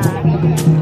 ค่ะ